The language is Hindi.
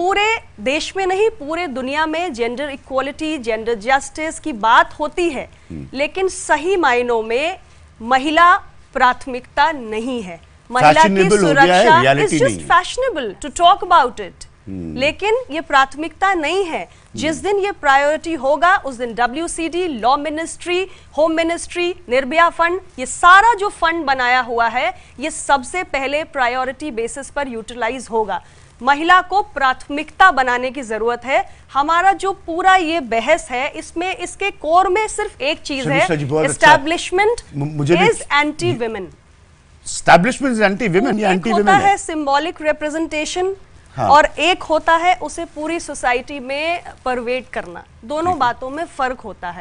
पूरे देश में नहीं पूरे दुनिया में जेंडर इक्वलिटी, जेंडर जस्टिस की बात होती है, लेकिन सही मायनों में महिला प्राथमिकता नहीं है। महिला की सुरक्षा is just fashionable to talk about it, लेकिन ये प्राथमिकता नहीं है। जिस दिन ये प्रायोरिटी होगा उस दिन WCD, law ministry, home ministry, Nirbhaya fund, ये सारा जो फंड बनाया हुआ है ये सबसे पहले प्रायोरिटी बेसिस पर यूटिलाइज होगा। महिला को प्राथमिकता बनाने की जरूरत है। हमारा जो पूरा ये बहस है इसमें इसके कोर में सिर्फ एक चीज है, establishment is anti women. Establishment is anti women. ये एंटी विमेन है सिंबॉलिक रिप्रेजेंटेशन, हाँ। और एक होता है उसे पूरी सोसाइटी में परवेट करना। दोनों बातों में फर्क होता है।